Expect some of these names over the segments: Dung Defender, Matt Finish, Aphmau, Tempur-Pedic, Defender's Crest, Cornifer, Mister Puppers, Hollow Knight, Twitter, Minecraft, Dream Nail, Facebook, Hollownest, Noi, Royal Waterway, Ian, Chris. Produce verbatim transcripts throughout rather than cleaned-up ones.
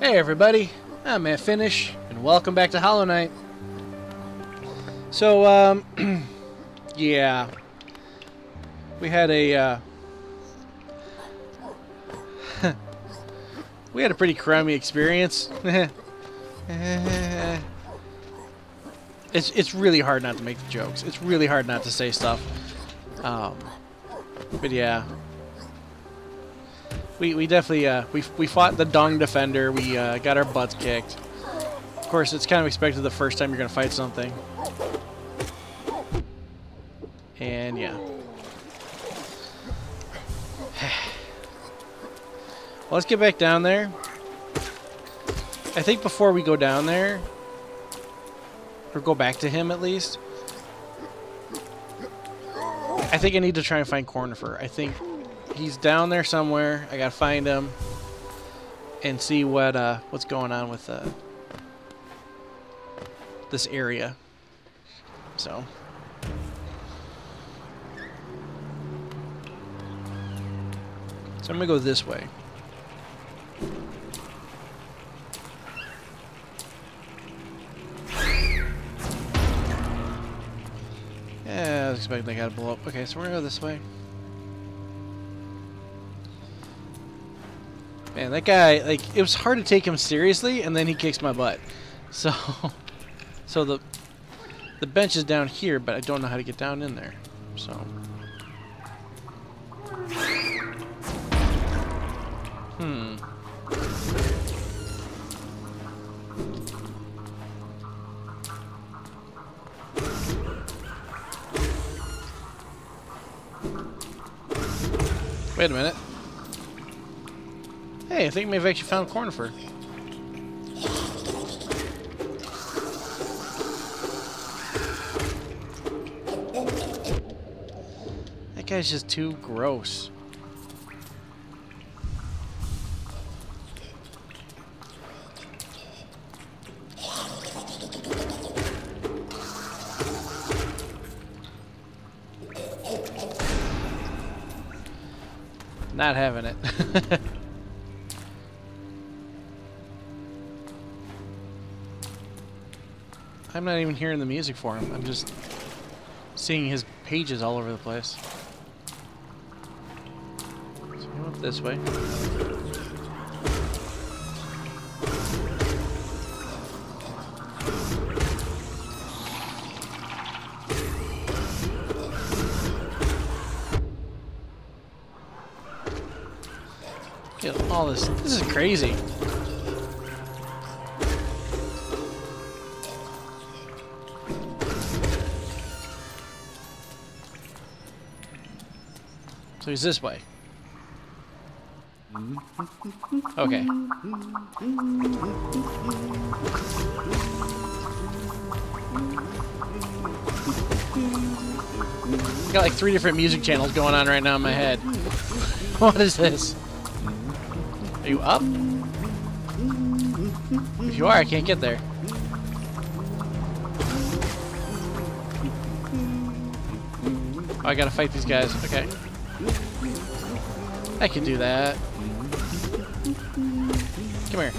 Hey everybody, I'm Matt Finish, and welcome back to Hollow Knight. So, um, yeah, we had a, uh, we had a pretty crummy experience. It's, it's really hard not to make the jokes. It's really hard not to say stuff. Um, but yeah. We, we definitely, uh, we, we fought the Dung Defender, we uh, got our butts kicked. Of course, it's kind of expected the first time you're going to fight something. And yeah. Well, let's get back down there. I think before we go down there, or go back to him at least, I think I need to try and find Cornifer. I think... he's down there somewhere. I gotta find him and see what uh, what's going on with uh, this area. So, so I'm gonna go this way. Yeah, I was expecting they gotta blow up. Okay, so we're gonna go this way. Man, that guy, like, it was hard to take him seriously, and then he kicks my butt. So, so the the bench is down here, but I don't know how to get down in there. So, hmm. Wait a minute. Hey, I think maybe I've actually found Cornifer. That guy's just too gross. Not having it. I'm not even hearing the music for him. I'm just seeing his pages all over the place. So go up this way. Get all this. This is crazy. So he's this way. Okay. Got like three different music channels going on right now in my head. What is this? Are you up? If you are, I can't get there. Oh, I gotta fight these guys. Okay. I can do that. Come here.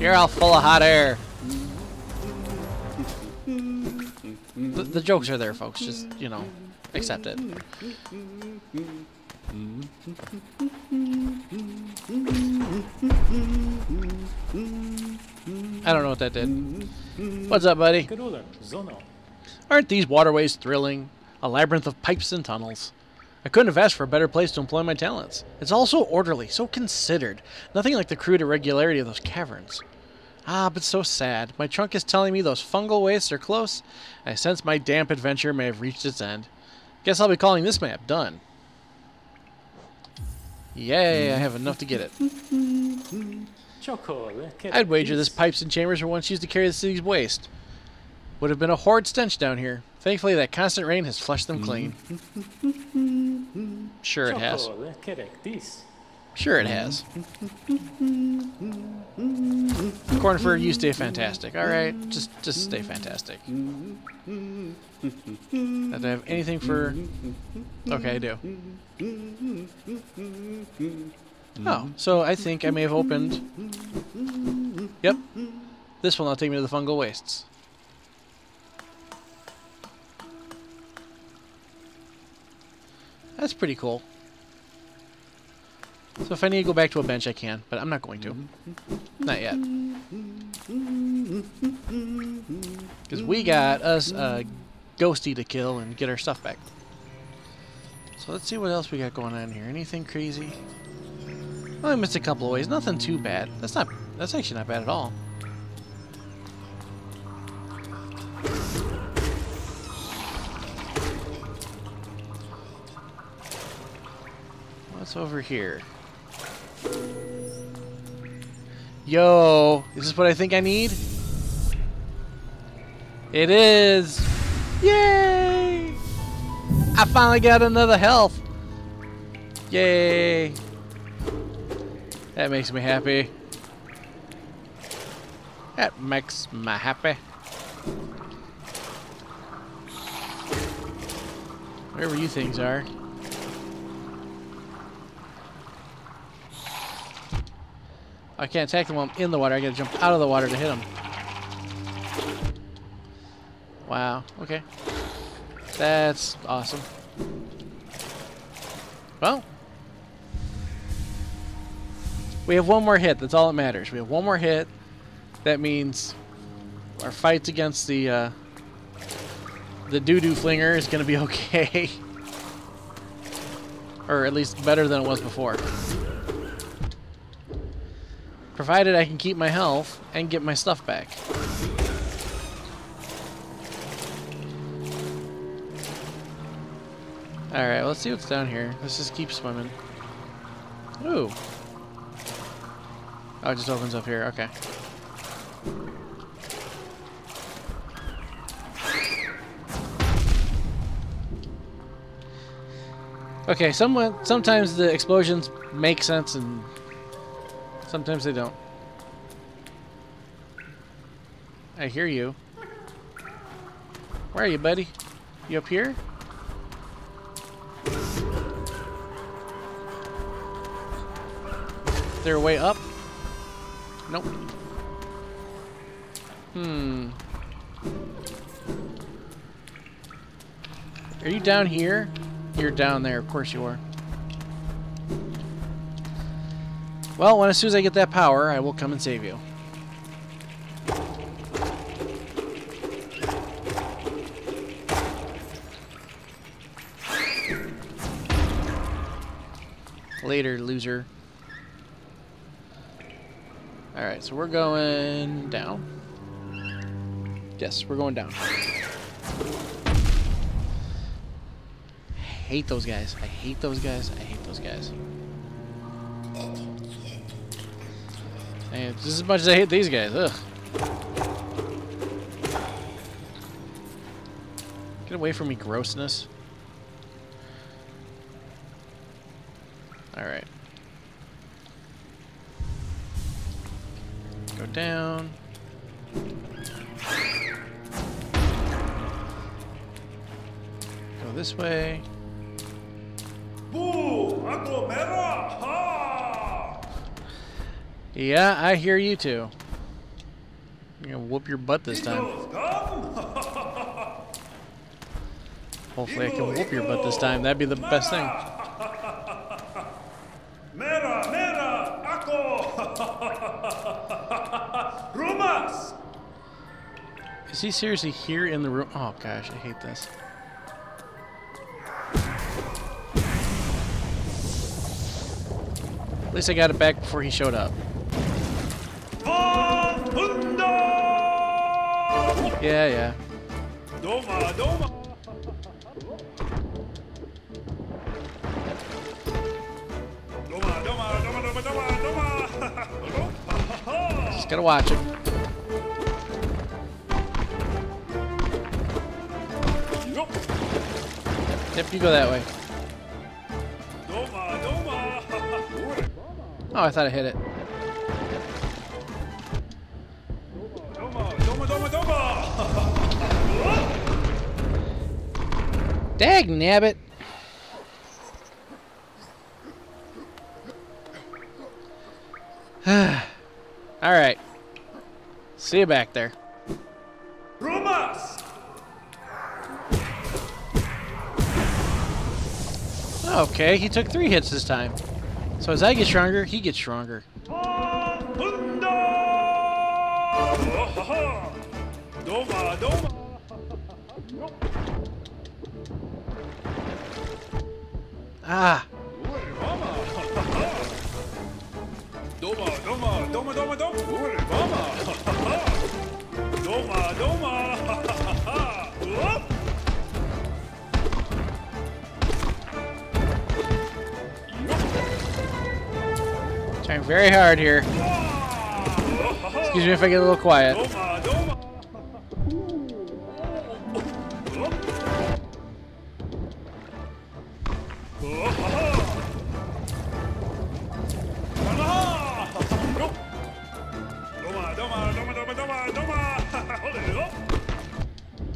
You're all full of hot air. The, the jokes are there, folks. Just, you know, accept it. I don't know what that did. What's up, buddy? Aren't these waterways thrilling? A labyrinth of pipes and tunnels. I couldn't have asked for a better place to employ my talents. It's all so orderly, so considered. Nothing like the crude irregularity of those caverns. Ah, but so sad. My trunk is telling me those fungal wastes are close. I sense my damp adventure may have reached its end. Guess I'll be calling this map done. Yay, I have enough to get it. I'd wager this pipes and chambers were once used to carry the city's waste. Would have been a horrid stench down here. Thankfully, that constant rain has flushed them clean. Sure it has. Sure it has. Cornifer, you stay fantastic. All right, just just stay fantastic. Not to have anything for. Okay, I do. Oh, so I think I may have opened... Yep. This will now take me to the fungal wastes. That's pretty cool. So if I need to go back to a bench, I can, but I'm not going to. Not yet. Because we got us a ghostie to kill and get our stuff back. So let's see what else we got going on here. Anything crazy? Well, I missed a couple of ways. Nothing too bad. That's not. That's actually not bad at all. What's over here? Yo, is this what I think I need? It is! Yay! I finally got another health! Yay! That makes me happy. That makes me happy. Wherever you things are. I can't attack them while I'm in the water. I gotta jump out of the water to hit them. Wow. Okay. That's awesome. Well. We have one more hit. That's all that matters. We have one more hit. That means our fights against the, uh, the doo-doo flinger is gonna be okay. Or at least better than it was before. Provided I can keep my health and get my stuff back. Alright, well, let's see what's down here. Let's just keep swimming. Ooh. Oh, it just opens up here. Okay. Okay, somewhat, sometimes the explosions make sense and... sometimes they don't. I hear you. Where are you, buddy? You up here? Is there a way up? Nope. Hmm. Are you down here? You're down there. Of course you are. Well, when, as soon as I get that power, I will come and save you. Later, loser. Alright, so we're going down. Yes, we're going down. I hate those guys. I hate those guys. I hate those guys. Man, just as much as I hate these guys, ugh. Get away from me, grossness. Alright. Go down. Go this way. Yeah, I hear you too. I'm gonna whoop your butt this time. Hopefully I can whoop your butt this time. That'd be the best thing. Is he seriously here in the room? Oh gosh, I hate this. At least I got it back before he showed up. Yeah, yeah. Just gotta watch it. Yep, you go that way. Oh, I thought I hit it. Dag nabbit. Alright. See you back there. Rumors! Okay, he took three hits this time. So as I get stronger, he gets stronger. Ah! Trying very hard here. Excuse me if I get a little quiet.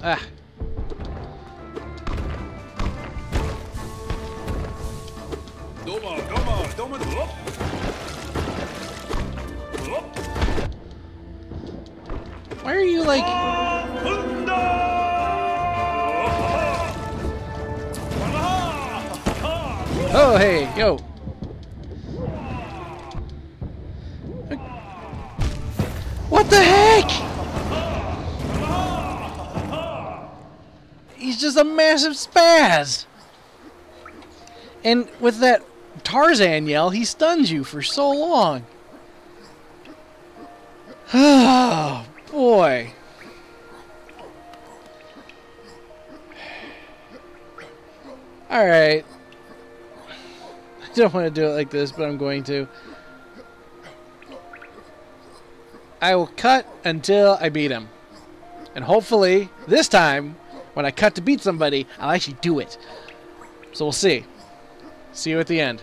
Ah. Why are you like... Oh, hey, yo. What the heck? He's just a massive spaz. And with that Tarzan yell, he stuns you for so long. Oh, boy. Alright. I don't want to do it like this, but I'm going to. I will cut until I beat him. And hopefully, this time... when I cut to beat somebody, I'll actually do it. So we'll see. See you at the end.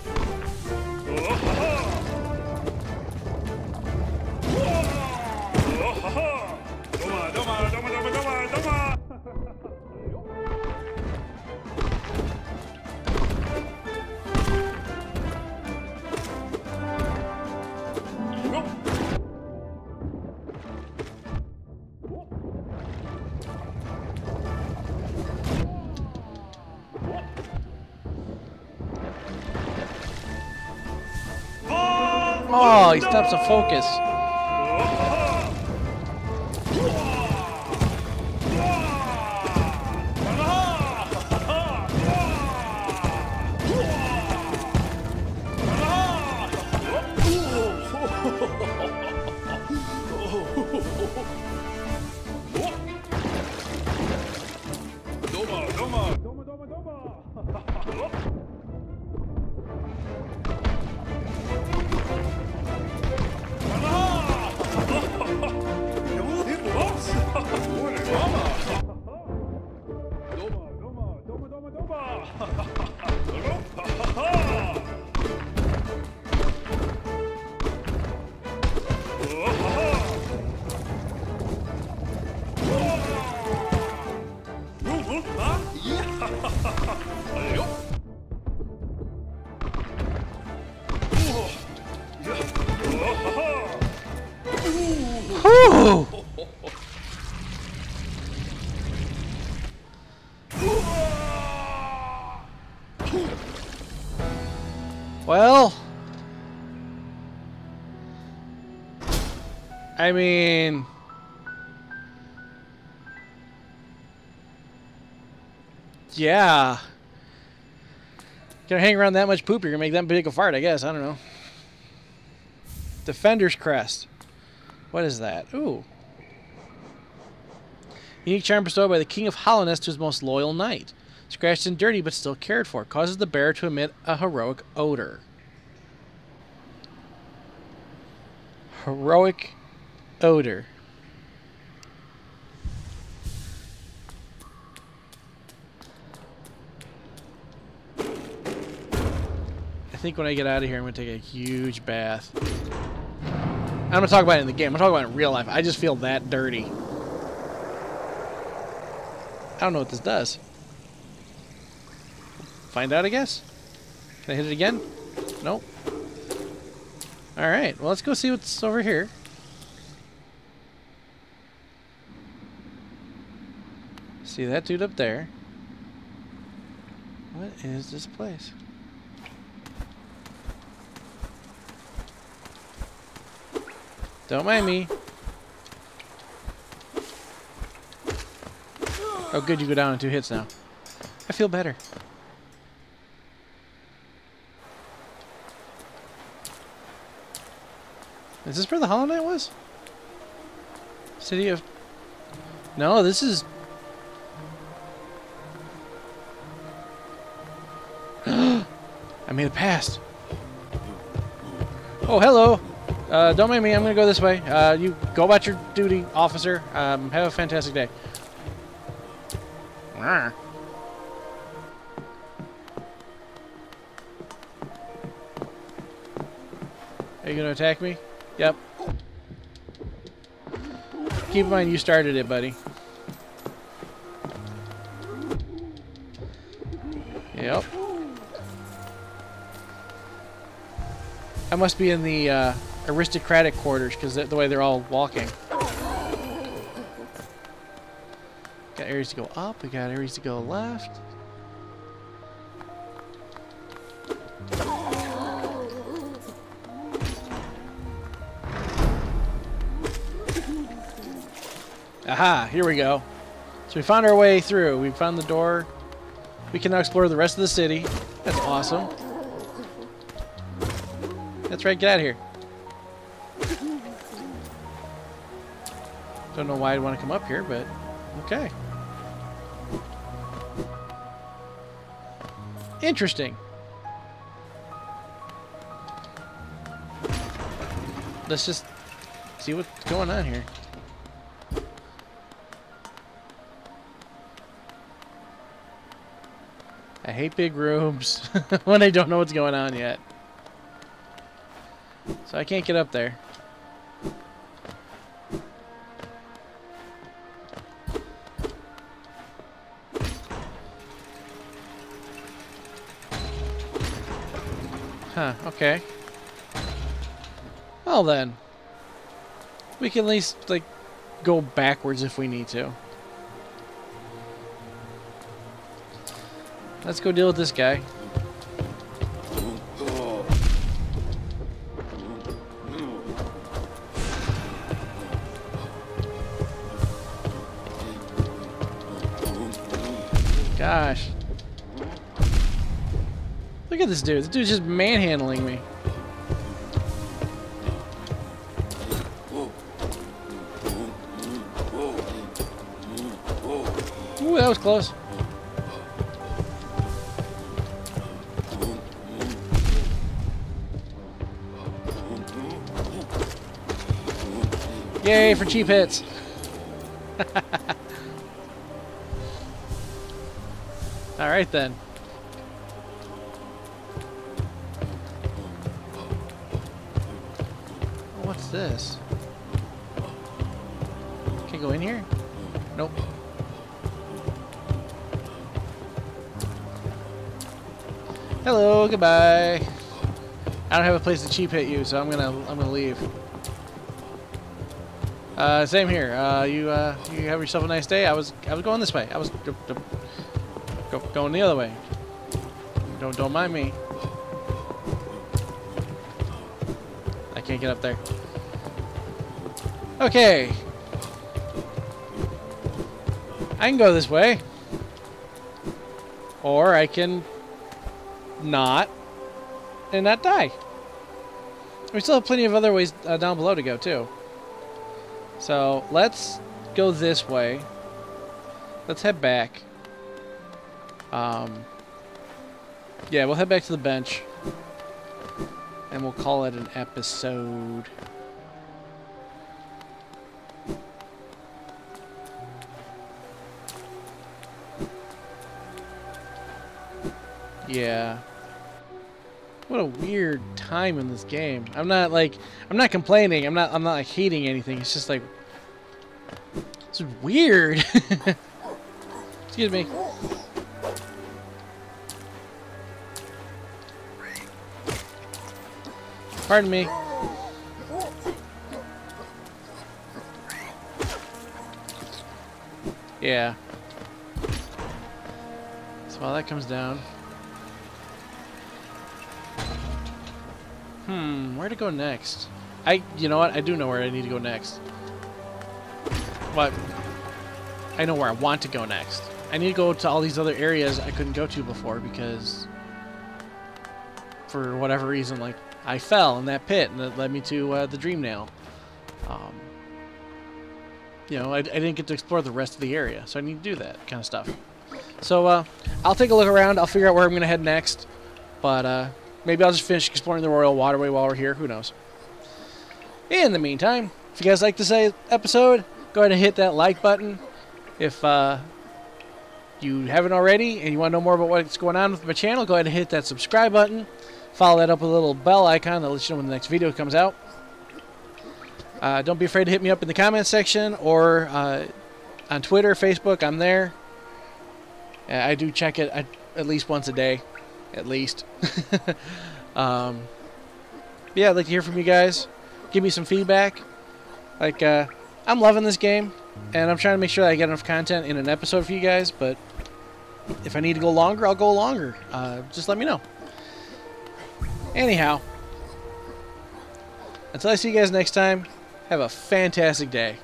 Oh, he stops the focus. Well, I mean, yeah, gonna hang around that much poop, you're gonna make that big a fart, I guess. I don't know. Defender's Crest. What is that? Ooh. Unique charm bestowed by the King of Hollownest to his most loyal knight. Scratched and dirty, but still cared for. Causes the bearer to emit a heroic odor. Heroic odor. think when I get out of here, I'm going to take a huge bath. I'm going to talk about it in the game. I'm talking about it in real life. I just feel that dirty. I don't know what this does. Find out, I guess. Can I hit it again? Nope. Alright, well, let's go see what's over here. See that dude up there. What is this place? Don't mind me. Oh, good, you go down in two hits now. I feel better. Is this where the Hollow Knight was? City of... No, this is... I made it past. Oh, hello. Uh, don't mind me, I'm gonna go this way. Uh, you go about your duty, officer. Um, have a fantastic day. Rawr. Are you gonna attack me? Yep. Keep in mind you started it, buddy. Yep. I must be in the, uh... aristocratic quarters, because the way they're all walking. Got areas to go up, we got areas to go left. Aha, here we go. So we found our way through. We found the door. We can now explore the rest of the city. That's awesome. That's right, get out of here. Don't know why I'd want to come up here, but okay. Interesting. Let's just see what's going on here. I hate big rooms when I don't know what's going on yet. So I can't get up there. Huh, okay. Well then. We can at least, like, go backwards if we need to. Let's go deal with this guy. Gosh. Look at this dude. This dude's just manhandling me. Ooh, that was close. Yay for cheap hits. Alright then. What's this? Can't go in here? Nope. Hello, goodbye. I don't have a place to cheap hit you, so I'm gonna I'm gonna leave. Uh, same here. Uh, you uh, you have yourself a nice day. I was I was going this way. I was go, go, going the other way. Don't don't mind me. I can't get up there. Okay. I can go this way, or I can not and not die. We still have plenty of other ways uh, down below to go too. So, let's go this way. Let's head back. Um, yeah, we'll head back to the bench. And we'll call it an episode. Yeah. What a weird time in this game. I'm not like I'm not complaining. I'm not I'm not like, hating anything. It's just like it's weird. Excuse me. Pardon me. Yeah. So while that comes down. Hmm, where to go next? I, you know what? I do know where I need to go next. But I know where I want to go next. I need to go to all these other areas I couldn't go to before because for whatever reason, like, I fell in that pit and that led me to uh, the Dream Nail. Um, you know, I, I didn't get to explore the rest of the area, so I need to do that kind of stuff. So uh, I'll take a look around. I'll figure out where I'm going to head next. But, uh... maybe I'll just finish exploring the Royal Waterway while we're here. Who knows? In the meantime, if you guys like this episode, go ahead and hit that like button. If uh, you haven't already and you want to know more about what's going on with my channel, go ahead and hit that subscribe button. Follow that up with a little bell icon that lets you know when the next video comes out. Uh, don't be afraid to hit me up in the comments section or uh, on Twitter, Facebook. I'm there. I do check it at least once a day. At least. um, yeah, I'd like to hear from you guys. Give me some feedback. Like, uh, I'm loving this game, and I'm trying to make sure that I get enough content in an episode for you guys, but if I need to go longer, I'll go longer. Uh, just let me know. Anyhow, until I see you guys next time, have a fantastic day.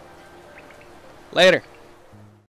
Later.